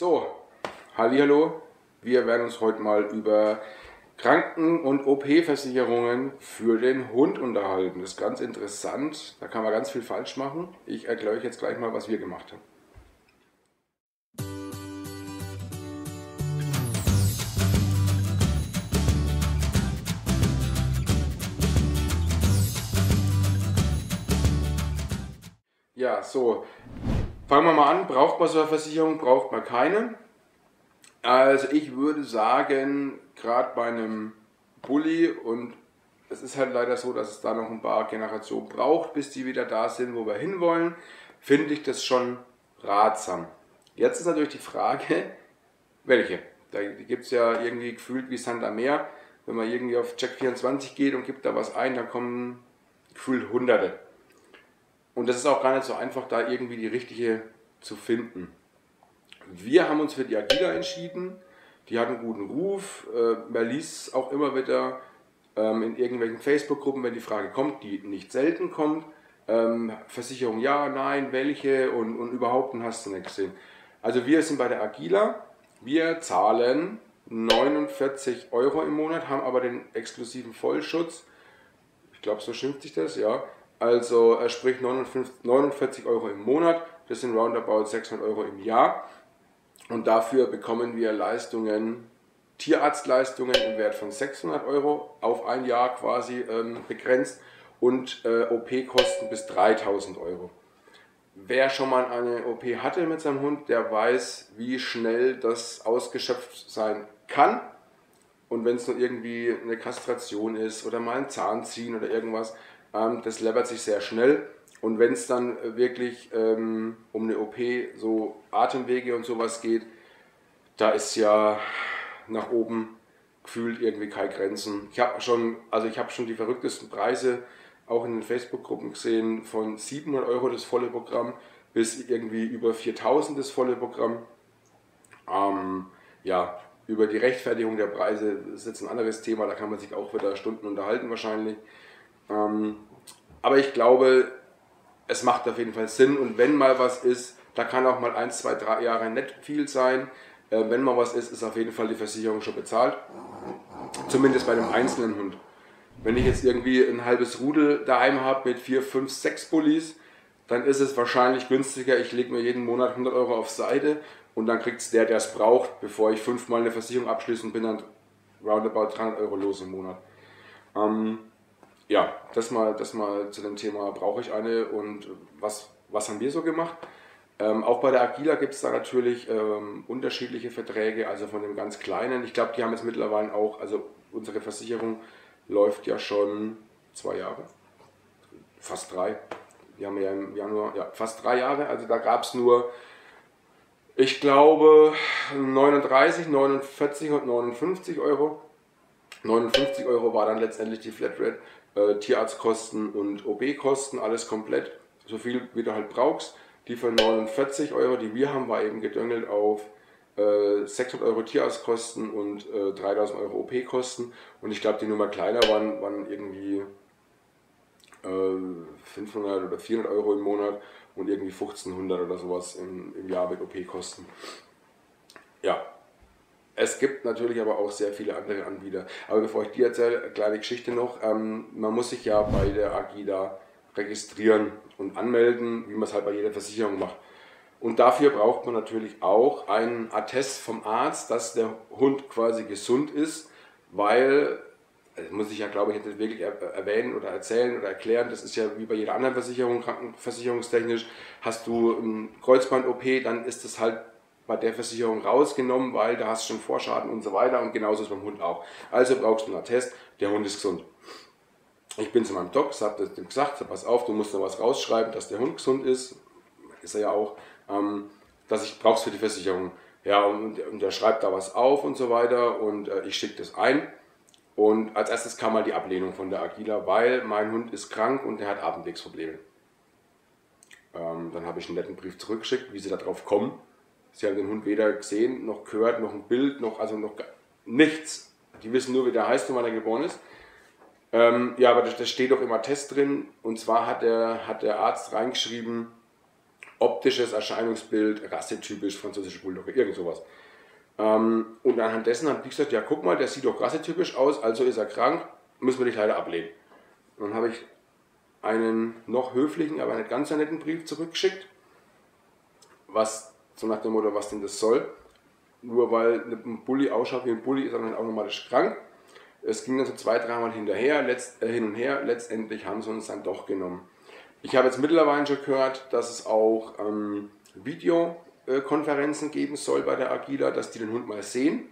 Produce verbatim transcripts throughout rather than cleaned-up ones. So, hallihallo, wir werden uns heute mal über Kranken- und O P-Versicherungen für den Hund unterhalten. Das ist ganz interessant, da kann man ganz viel falsch machen. Ich erkläre euch jetzt gleich mal, was wir gemacht haben. Ja, so, fangen wir mal an, braucht man so eine Versicherung, braucht man keine? Also ich würde sagen, gerade bei einem Bulli, und es ist halt leider so, dass es da noch ein paar Generationen braucht, bis die wieder da sind, wo wir hinwollen, finde ich das schon ratsam. Jetzt ist natürlich die Frage, welche? Da gibt es ja irgendwie gefühlt wie Sand am Meer, wenn man irgendwie auf Check vierundzwanzig geht und gibt da was ein, dann kommen gefühlt Hunderte. Und das ist auch gar nicht so einfach, da irgendwie die richtige zu finden. Wir haben uns für die Agila entschieden. Die hat einen guten Ruf. Man liest auch immer wieder in irgendwelchen Facebook-Gruppen, wenn die Frage kommt, die nicht selten kommt. Versicherung ja, nein, welche und, und überhaupt hast du nicht gesehen. Also wir sind bei der Agila. Wir zahlen neunundvierzig Euro im Monat, haben aber den exklusiven Vollschutz. Ich glaube, so schimpft sich das, ja. Also sprich neunundvierzig Euro im Monat, das sind roundabout sechshundert Euro im Jahr. Und dafür bekommen wir Leistungen, Tierarztleistungen im Wert von sechshundert Euro auf ein Jahr quasi ähm, begrenzt und äh, O P-Kosten bis dreitausend Euro. Wer schon mal eine O P hatte mit seinem Hund, der weiß, wie schnell das ausgeschöpft sein kann. Und wenn es nur irgendwie eine Kastration ist oder mal ein Zahnziehen oder irgendwas, das läppert sich sehr schnell, und wenn es dann wirklich ähm, um eine O P, so Atemwege und sowas geht, da ist ja nach oben gefühlt irgendwie keine Grenzen. Ich habe schon, also ich habe schon die verrücktesten Preise auch in den Facebook-Gruppen gesehen, von siebenhundert Euro das volle Programm bis irgendwie über viertausend das volle Programm. Ähm, ja, über die Rechtfertigung der Preise ist jetzt ein anderes Thema, da kann man sich auch wieder Stunden unterhalten wahrscheinlich. Aber ich glaube, es macht auf jeden Fall Sinn, und wenn mal was ist, da kann auch mal ein, zwei, drei Jahre nicht viel sein. Wenn mal was ist, ist auf jeden Fall die Versicherung schon bezahlt. Zumindest bei einem einzelnen Hund. Wenn ich jetzt irgendwie ein halbes Rudel daheim habe mit vier, fünf, sechs Bullis, dann ist es wahrscheinlich günstiger, ich lege mir jeden Monat hundert Euro auf Seite und dann kriegt es der, der es braucht, bevor ich fünfmal eine Versicherung abschließe und bin dann roundabout dreihundert Euro los im Monat. Ähm, Ja, das mal, das mal zu dem Thema, brauche ich eine und was, was haben wir so gemacht. Ähm, auch bei der Agila gibt es da natürlich ähm, unterschiedliche Verträge, also von dem ganz Kleinen. Ich glaube, die haben jetzt mittlerweile auch, also unsere Versicherung läuft ja schon zwei Jahre, fast drei. Wir haben ja im Januar, ja, fast drei Jahre, also da gab es nur, ich glaube, neununddreißig, neunundvierzig und neunundfünfzig Euro. neunundfünfzig Euro war dann letztendlich die Flatrate, äh, Tierarztkosten und O B-Kosten, alles komplett, so viel wie du halt brauchst. Die für neunundvierzig Euro, die wir haben, war eben gedüngelt auf äh, sechshundert Euro Tierarztkosten und äh, dreitausend Euro O P-Kosten. Und ich glaube, die Nummer kleiner waren, waren irgendwie äh, fünfhundert oder vierhundert Euro im Monat und irgendwie fünfzehnhundert oder sowas im, im Jahr mit O P-Kosten. Ja. Es gibt natürlich aber auch sehr viele andere Anbieter. Aber bevor ich dir erzähle, eine kleine Geschichte noch. Ähm, man muss sich ja bei der Agila registrieren und anmelden, wie man es halt bei jeder Versicherung macht. Und dafür braucht man natürlich auch einen Attest vom Arzt, dass der Hund quasi gesund ist, weil, das muss ich ja glaube ich nicht wirklich erwähnen oder erzählen oder erklären, das ist ja wie bei jeder anderen Versicherung, krankenversicherungstechnisch, hast du ein Kreuzband-O P, dann ist das halt bei der Versicherung rausgenommen, weil da hast du schon Vorschaden und so weiter, und genauso ist beim Hund auch. Also brauchst du einen Attest, der Hund ist gesund. Ich bin zu meinem Doc, habe dem gesagt, pass auf, du musst noch was rausschreiben, dass der Hund gesund ist, ist er ja auch, ähm, dass ich brauch's für die Versicherung. Ja, und, und der schreibt da was auf und so weiter, und äh, ich schicke das ein, und als erstes kam mal die Ablehnung von der Agila, weil mein Hund ist krank und er hat Atemwegsprobleme. Ähm, dann habe ich einen netten Brief zurückgeschickt, wie sie da drauf kommen. Sie haben den Hund weder gesehen, noch gehört, noch ein Bild, noch, also noch nichts. Die wissen nur, wie der heißt und wann er geboren ist. Ähm, ja, aber da steht doch immer Attest drin. Und zwar hat der, hat der Arzt reingeschrieben, optisches Erscheinungsbild, rassetypisch, französische Bulldogge, irgend sowas. Ähm, und anhand dessen haben die gesagt, ja guck mal, der sieht doch rassetypisch aus, also ist er krank, müssen wir dich leider ablehnen. Und dann habe ich einen noch höflichen, aber nicht ganz so netten Brief zurückgeschickt, was so nach dem Motto, was denn das soll. Nur weil ein Bulli ausschaut wie ein Bulli, ist er dann automatisch krank. Es ging dann so zwei, dreimal hinterher, letzt, äh, hin und her, letztendlich haben sie uns dann doch genommen. Ich habe jetzt mittlerweile schon gehört, dass es auch ähm, Videokonferenzen geben soll bei der Agila, dass die den Hund mal sehen.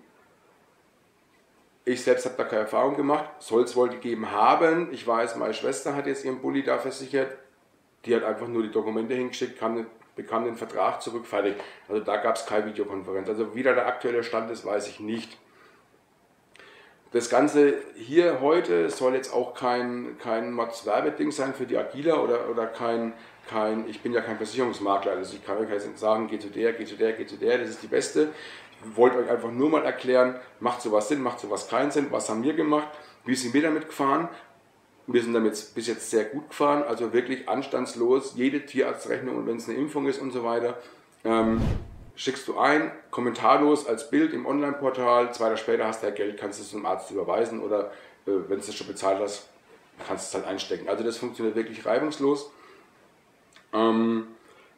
Ich selbst habe da keine Erfahrung gemacht, soll es wohl gegeben haben. Ich weiß, meine Schwester hat jetzt ihren Bulli da versichert, die hat einfach nur die Dokumente hingeschickt, kam, bekam den Vertrag zurück, fertig. Also da gab es keine Videokonferenz. Also wie da der aktuelle Stand ist, weiß ich nicht. Das Ganze hier heute soll jetzt auch kein, kein Mods-Werbeding sein für die Agila oder, oder kein, kein, ich bin ja kein Versicherungsmakler, also ich kann euch jetzt sagen, geht zu der, geht zu der, geht zu der, das ist die beste. Ich wollte euch einfach nur mal erklären, macht sowas Sinn, macht sowas keinen Sinn, was haben wir gemacht, wie sind wir damit gefahren. Wir sind damit bis jetzt sehr gut gefahren, also wirklich anstandslos, jede Tierarztrechnung und wenn es eine Impfung ist und so weiter. Ähm, Schickst du ein, kommentarlos als Bild im Online-Portal, zwei Tage später hast du ja Geld, kannst du es zum Arzt überweisen oder äh, wenn du es schon bezahlt hast, kannst du es halt einstecken. Also das funktioniert wirklich reibungslos. Ähm,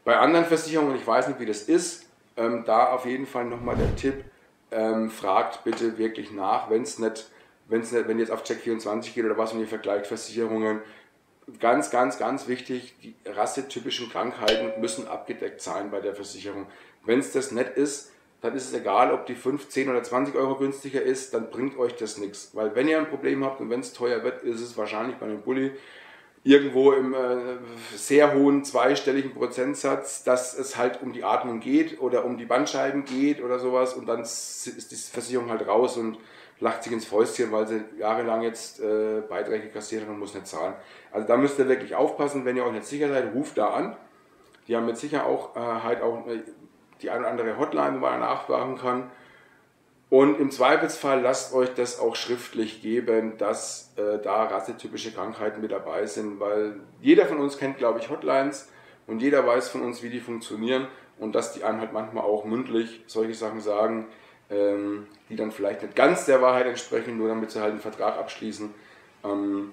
bei anderen Versicherungen, ich weiß nicht wie das ist, ähm, da auf jeden Fall nochmal der Tipp, ähm, fragt bitte wirklich nach, wenn es nicht, wenn's nicht, wenn ihr jetzt auf Check vierundzwanzig geht oder was und ihr vergleicht Versicherungen, ganz, ganz, ganz wichtig, die rassetypischen Krankheiten müssen abgedeckt sein bei der Versicherung. Wenn es das nicht ist, dann ist es egal, ob die fünf, zehn oder zwanzig Euro günstiger ist, dann bringt euch das nichts. Weil wenn ihr ein Problem habt und wenn es teuer wird, ist es wahrscheinlich bei einem Bulli irgendwo im äh, sehr hohen zweistelligen Prozentsatz, dass es halt um die Atmung geht oder um die Bandscheiben geht oder sowas und dann ist die Versicherung halt raus und lacht sich ins Fäustchen, weil sie jahrelang jetzt äh, Beiträge kassiert hat und muss nicht zahlen. Also da müsst ihr wirklich aufpassen, wenn ihr euch nicht sicher seid, ruft da an. Die haben jetzt sicher auch äh, halt auch äh, die eine oder andere Hotline, wo man nachfragen kann. Und im Zweifelsfall lasst euch das auch schriftlich geben, dass äh, da rassetypische Krankheiten mit dabei sind, weil jeder von uns kennt, glaube ich, Hotlines und jeder weiß von uns, wie die funktionieren und dass die einem halt manchmal auch mündlich solche Sachen sagen, ähm, die dann vielleicht nicht ganz der Wahrheit entsprechen, nur damit sie halt einen Vertrag abschließen. Ähm,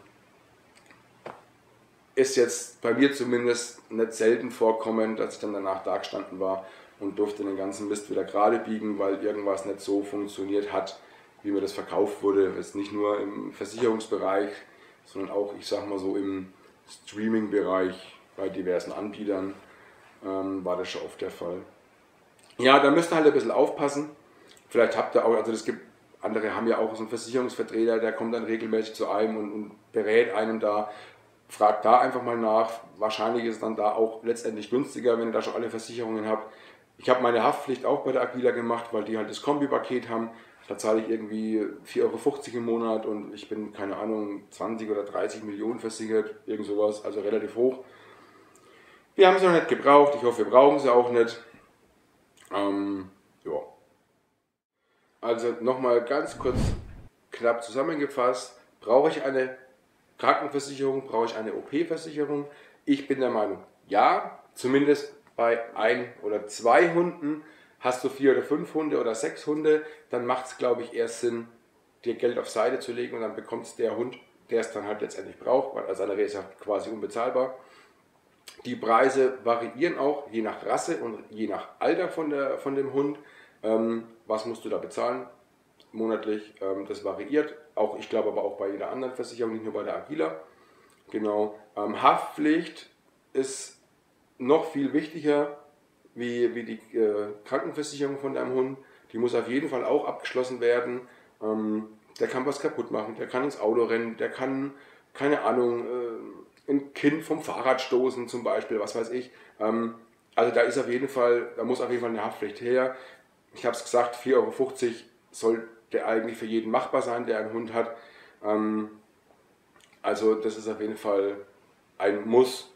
ist jetzt bei mir zumindest nicht selten vorkommen, dass ich dann danach da gestanden war und durfte den ganzen Mist wieder gerade biegen, weil irgendwas nicht so funktioniert hat, wie mir das verkauft wurde. Jetzt nicht nur im Versicherungsbereich, sondern auch, ich sag mal so, im Streaming-Bereich bei diversen Anbietern ähm, war das schon oft der Fall. Ja, da müsst ihr halt ein bisschen aufpassen. Vielleicht habt ihr auch, also es gibt, andere haben ja auch so einen Versicherungsvertreter, der kommt dann regelmäßig zu einem und, und berät einem da. Fragt da einfach mal nach. Wahrscheinlich ist es dann da auch letztendlich günstiger, wenn ihr da schon alle Versicherungen habt. Ich habe meine Haftpflicht auch bei der Agila gemacht, weil die halt das Kombipaket haben. Da zahle ich irgendwie vier Euro fünfzig im Monat und ich bin, keine Ahnung, zwanzig oder dreißig Millionen versichert, irgend sowas, also relativ hoch. Wir haben sie noch nicht gebraucht, ich hoffe, wir brauchen sie auch nicht. Ähm, ja. Also nochmal ganz kurz knapp zusammengefasst, brauche ich eine Krankenversicherung, brauche ich eine O P-Versicherung? Ich bin der Meinung, ja, zumindest bei ein oder zwei Hunden. Hast du vier oder fünf Hunde oder sechs Hunde, dann macht es, glaube ich, erst Sinn, dir Geld auf Seite zu legen und dann bekommt es der Hund, der es dann halt letztendlich braucht, weil als andere ist ja quasi unbezahlbar. Die Preise variieren auch, je nach Rasse und je nach Alter von, der, von dem Hund. Ähm, was musst du da bezahlen monatlich? Ähm, das variiert, auch ich glaube aber auch bei jeder anderen Versicherung, nicht nur bei der Agila. Genau. Ähm, Haftpflicht ist noch viel wichtiger wie, wie die äh, Krankenversicherung von deinem Hund. Die muss auf jeden Fall auch abgeschlossen werden. Ähm, der kann was kaputt machen, der kann ins Auto rennen, der kann, keine Ahnung, äh, ein Kind vom Fahrrad stoßen zum Beispiel, was weiß ich. Ähm, also da ist auf jeden Fall, da muss auf jeden Fall eine Haftpflicht her. Ich habe es gesagt, vier Euro fünfzig sollte eigentlich für jeden machbar sein, der einen Hund hat. Ähm, also das ist auf jeden Fall ein Muss.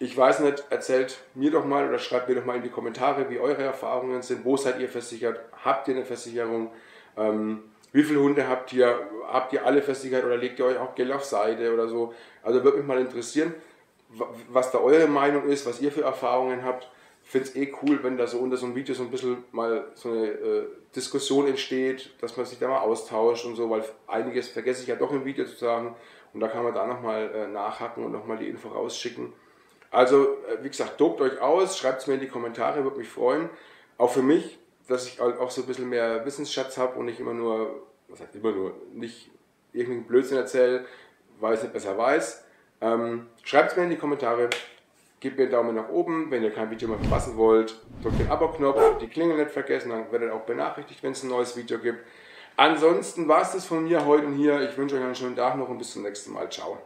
Ich weiß nicht, erzählt mir doch mal oder schreibt mir doch mal in die Kommentare, wie eure Erfahrungen sind. Wo seid ihr versichert? Habt ihr eine Versicherung? Ähm, wie viele Hunde habt ihr? Habt ihr alle versichert oder legt ihr euch auch Geld auf Seite oder so? Also würde mich mal interessieren, was da eure Meinung ist, was ihr für Erfahrungen habt. Ich finde es eh cool, wenn da so unter so einem Video so ein bisschen mal so eine äh, Diskussion entsteht, dass man sich da mal austauscht und so, weil einiges vergesse ich ja doch im Video zu sagen und da kann man da nochmal äh, nachhaken und nochmal die Info rausschicken. Also, äh, wie gesagt, tobt euch aus, schreibt es mir in die Kommentare, würde mich freuen. Auch für mich, dass ich auch so ein bisschen mehr Wissensschatz habe und nicht immer nur, was heißt immer nur, nicht irgendeinen Blödsinn erzähle, weil ich es nicht besser weiß. Ähm, schreibt es mir in die Kommentare. Gebt mir einen Daumen nach oben, wenn ihr kein Video mehr verpassen wollt, drückt den Abo-Knopf, die Klingel nicht vergessen, dann werdet ihr auch benachrichtigt, wenn es ein neues Video gibt. Ansonsten war es das von mir heute und hier. Ich wünsche euch einen schönen Tag noch und bis zum nächsten Mal. Ciao.